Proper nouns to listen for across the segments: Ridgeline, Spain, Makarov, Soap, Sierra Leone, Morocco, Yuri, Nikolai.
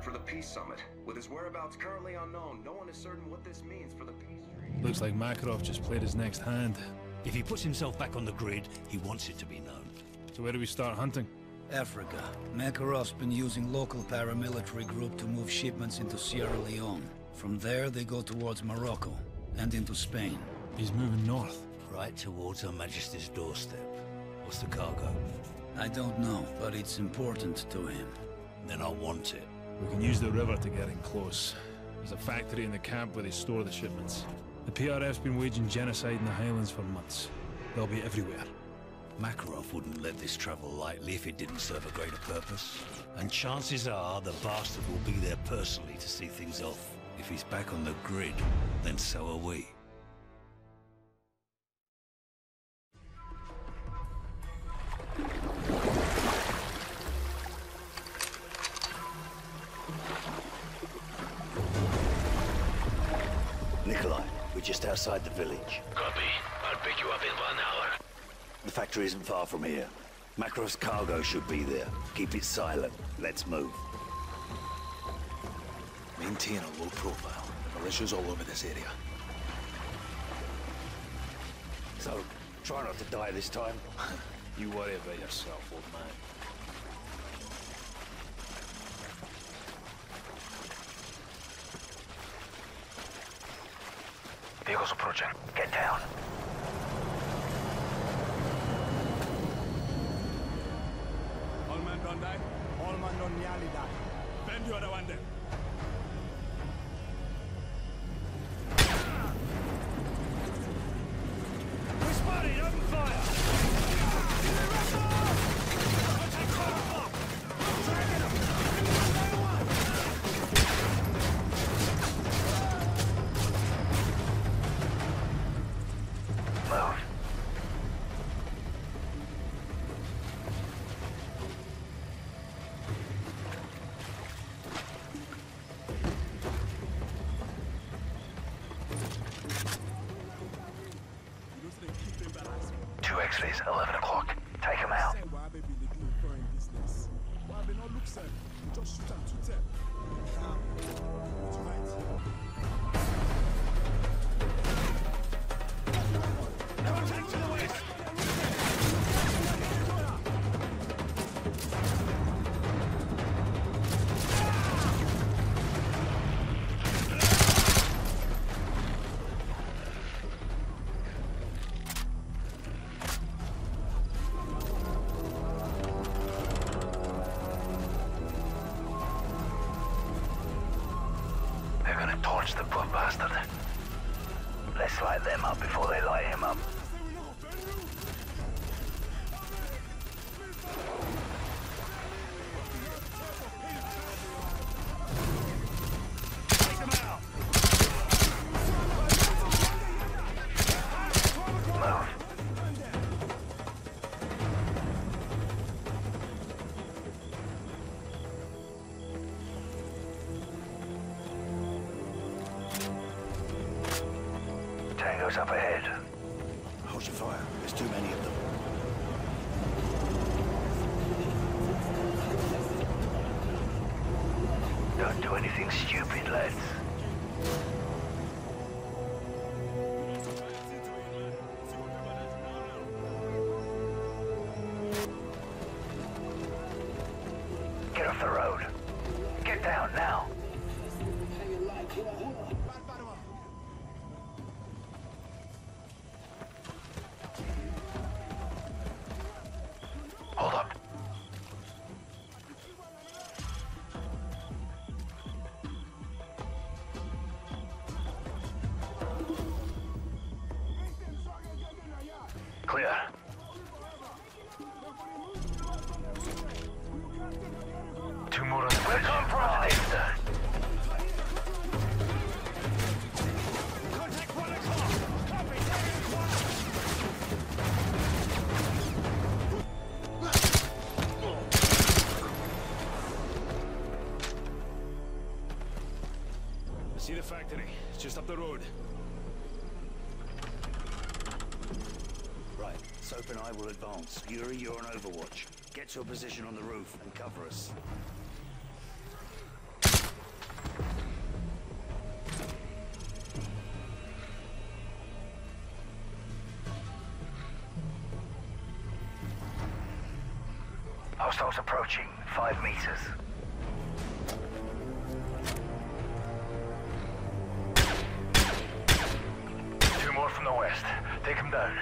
Europe for the peace summit. With his whereabouts currently unknown, no one is certain what this means for the peace treaty. Looks like Makarov just played his next hand. If he puts himself back on the grid, he wants it to be known. So where do we start hunting? Africa. Makarov's been using local paramilitary group to move shipments into Sierra Leone. From there, they go towards Morocco and into Spain. He's moving north. Right towards Her Majesty's doorstep. What's the cargo? I don't know, but it's important to him. Then I want it. We can use the river to get in close. There's a factory in the camp where they store the shipments. The PRF's been waging genocide in the highlands for months. They'll be everywhere. Makarov wouldn't let this travel lightly if it didn't serve a greater purpose. And chances are the bastard will be there personally to see things off. If he's back on the grid, then so are we. Nikolai, we're just outside the village. Copy. I'll pick you up in 1 hour. The factory isn't far from here. Makarov's cargo should be there. Keep it silent. Let's move. Maintain a low profile. Militia's all over this area. So, try not to die this time. You worry about yourself, old man. Vehicles approaching. Get down. All men don't die. All men don't nearly die. Bend the other one then. We spotted open fire! X-rays, 11 o'clock. Take him out. The poor bastard. Let's light them up before they light him up. Tango's up ahead. Hold your fire. There's too many of them. Don't do anything stupid, lads. Get off the road. Get down now. Clear. Two more on the bridge. Contact 1 o'clock. Copy. I see the factory. It's just up the road. Right, Soap and I will advance. Yuri, you're on overwatch. Get to a position on the roof and cover us. Hostiles approaching, 5 meters. Two more from the west. Take them down.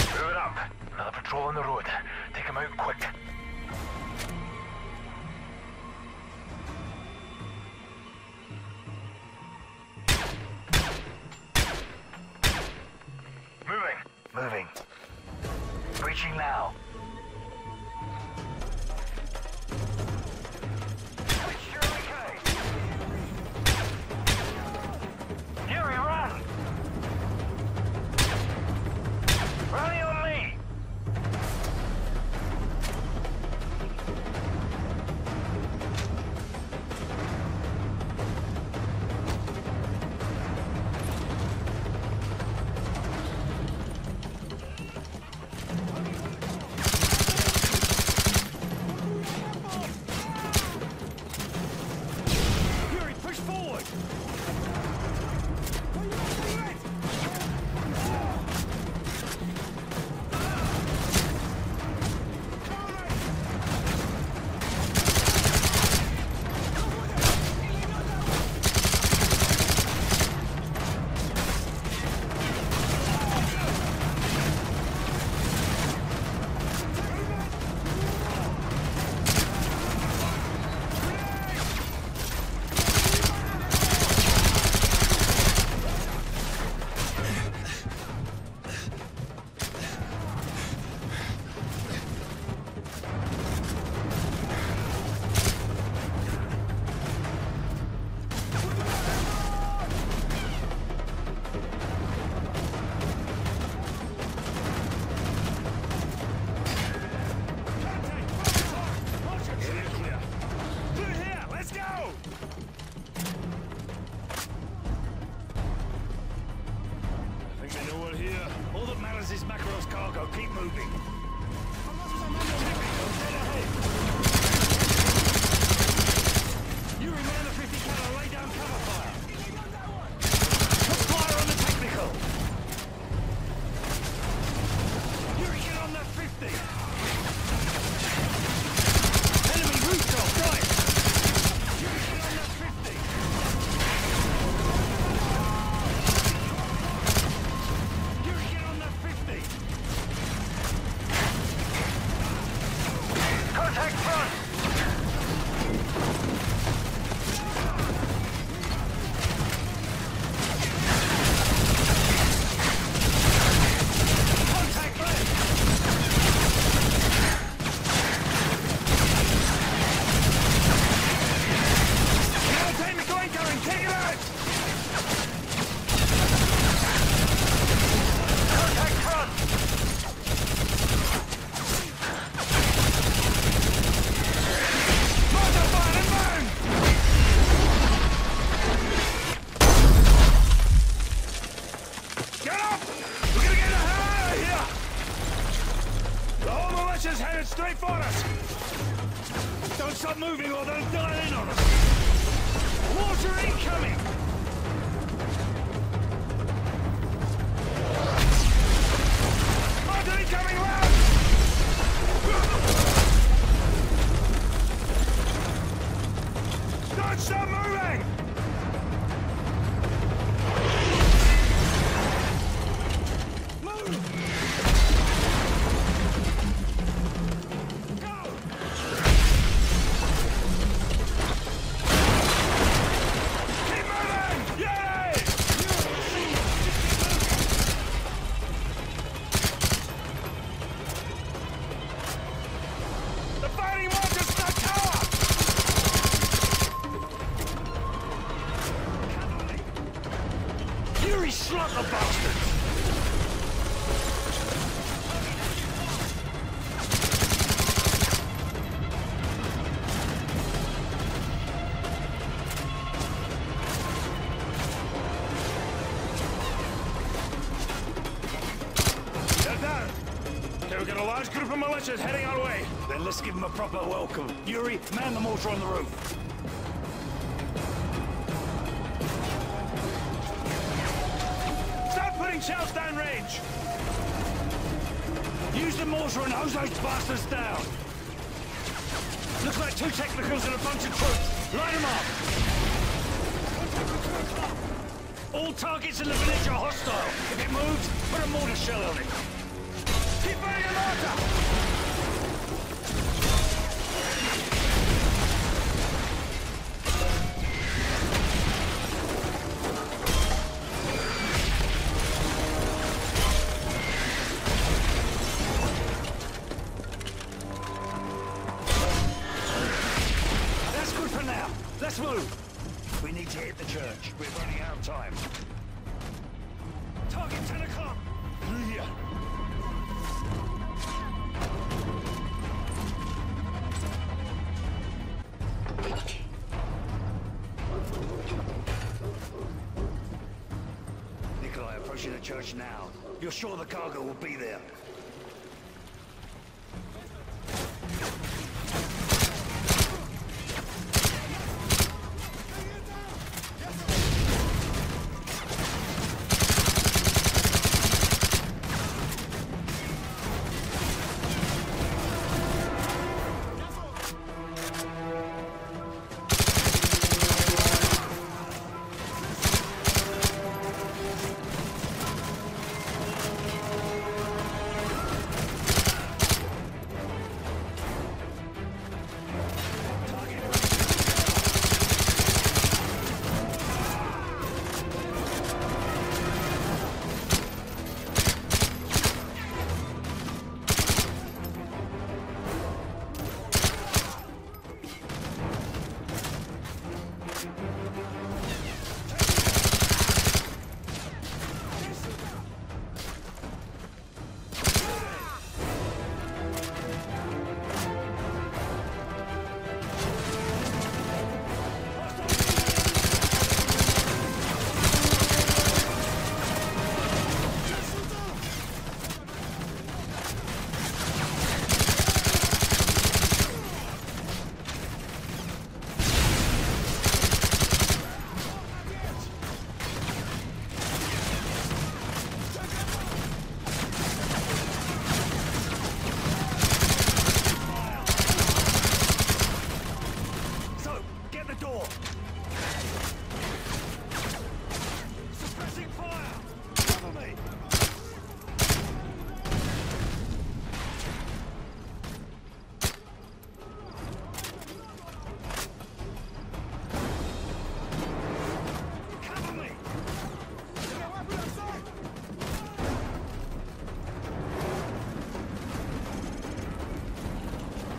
Move it up. Another patrol on the road. Take them out quick. Moving. Breaching now. Yuri, run! Rally on me! This is Makarov's cargo. Keep moving. Technical, Yuri, man the 50 cannon, lay down cover fire. Put fire on the technical. Yuri, get on that 50. Enemy rooftop, right. Yuri, get on that 50. Contact front! Heading our way. Then let's give them a proper welcome. Yuri, man the mortar on the roof. Throwing shells downrange! Use the mortar and hose those bastards down! Looks like two technicals and a bunch of troops! Line them up! All targets in the village are hostile! If it moves, put a mortar shell on it! Keep burning the mortar! Now. You're sure the cargo will be there?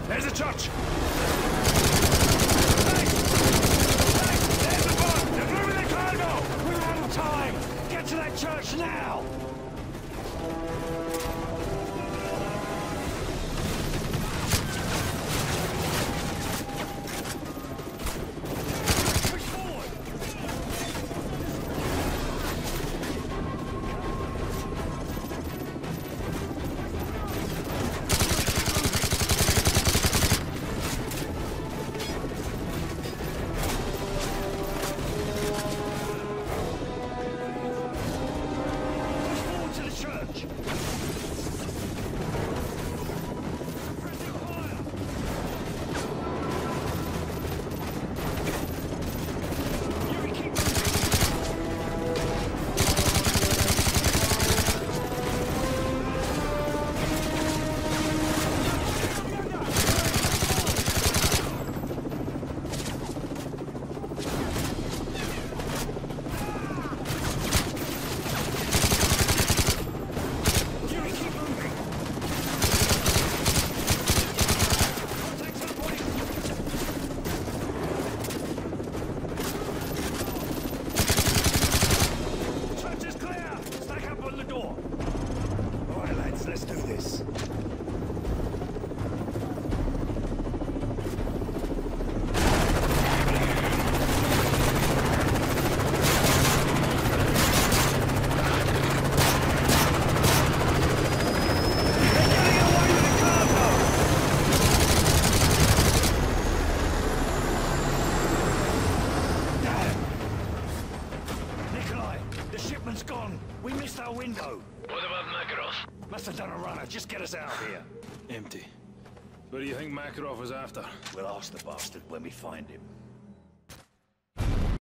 There's a church! There's the boat! They're moving the cargo! We're out of time! Get to that church now! Past our window. What about Makarov? Must have done a runner. Just get us out of here. Empty. What do you think Makarov is after? We'll ask the bastard when we find him.